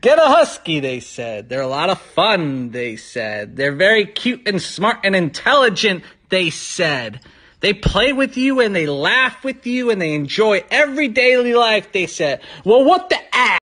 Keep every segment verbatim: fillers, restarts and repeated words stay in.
Get a husky, they said. They're a lot of fun, they said. They're very cute and smart and intelligent, they said. They play with you and they laugh with you and they enjoy every daily life, they said. Well, what the ass?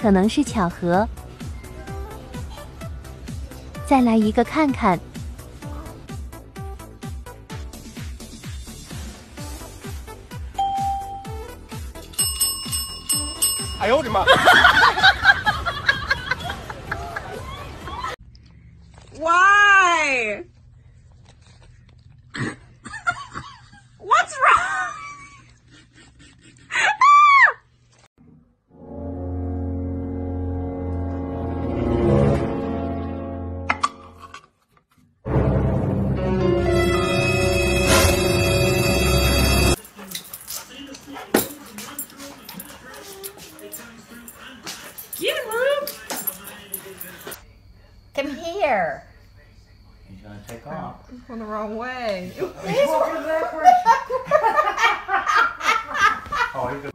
可能是巧合，再来一个看看。哎呦我的妈！Why? What's wrong? Going the wrong way. He's walking backwards. Oh, he's good.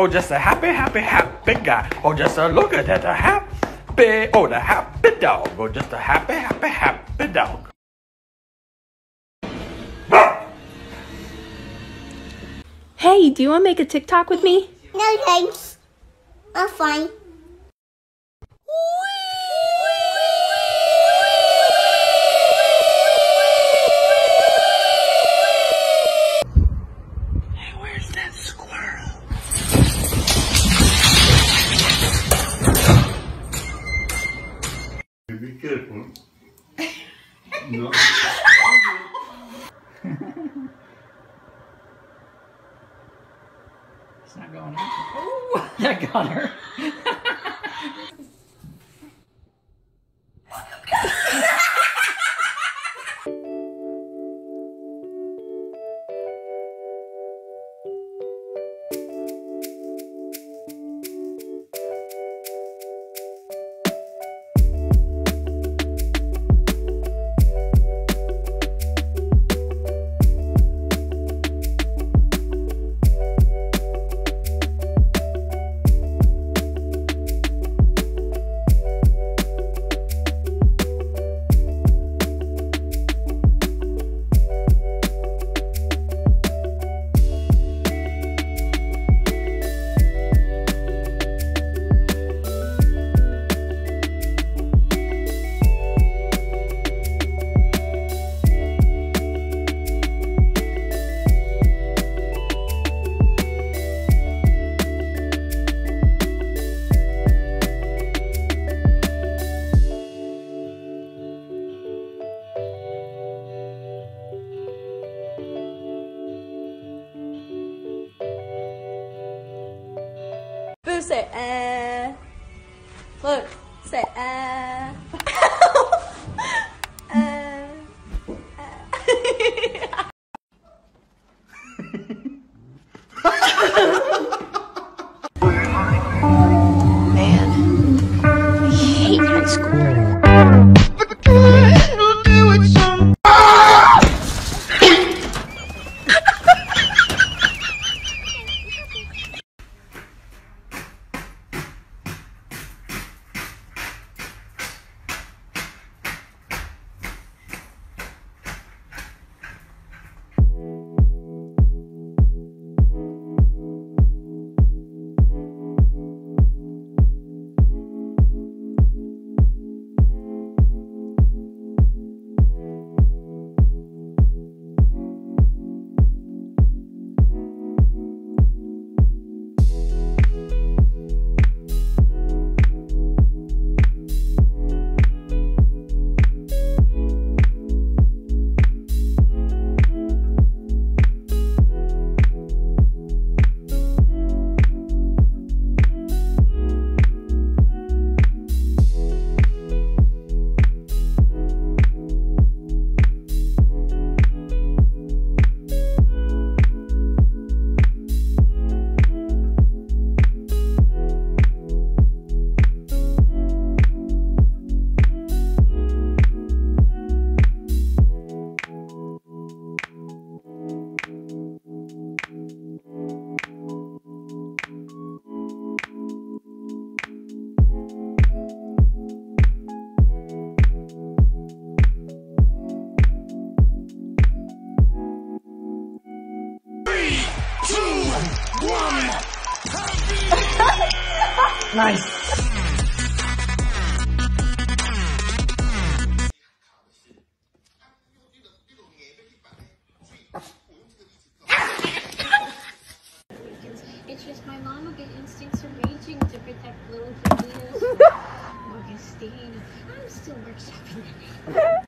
Oh, just a happy, happy, happy guy. Oh, just a look at that, a happy, oh, the happy dog. Oh, just a happy, happy, happy dog. Hey, do you want to make a TikTok with me? No, thanks. I'm fine. Whee! Whee! It's not going in. Oh, that got her. Say eh. Look, say eh. eh. eh. Man, I hate high school. Nice. It's just my mama good instincts are raging to protect little babies. Morgan Stain, I'm still workshopping that.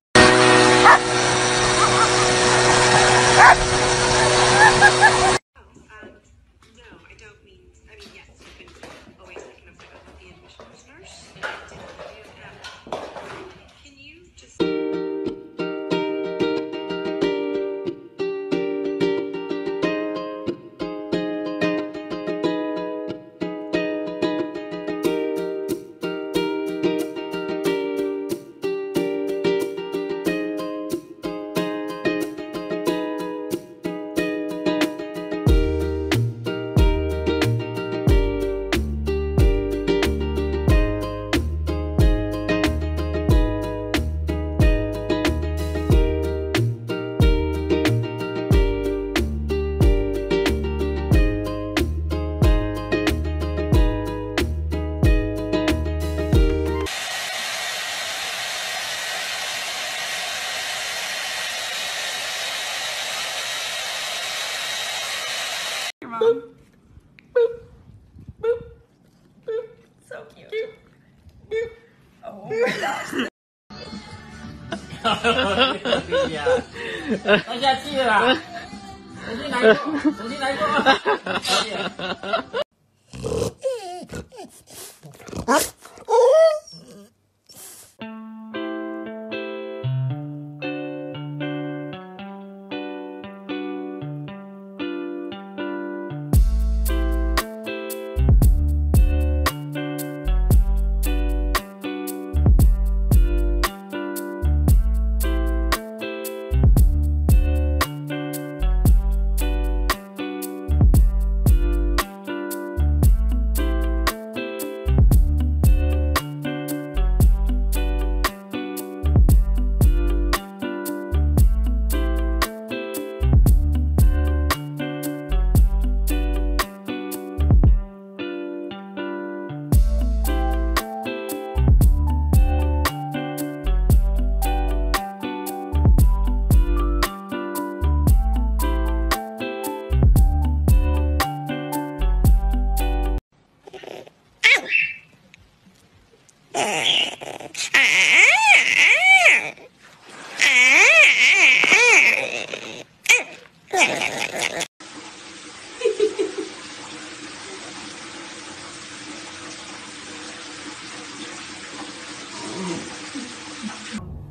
Boop, boop, boop, boop. So cute. Boop, boop. Oh my gosh. Yeah. I got you.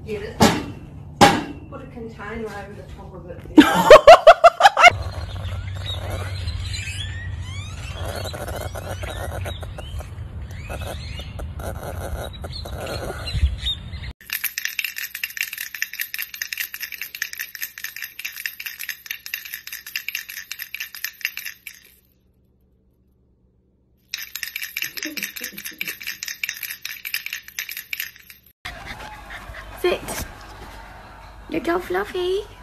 Get it. Put a container over the top of it. Sit. You're so fluffy.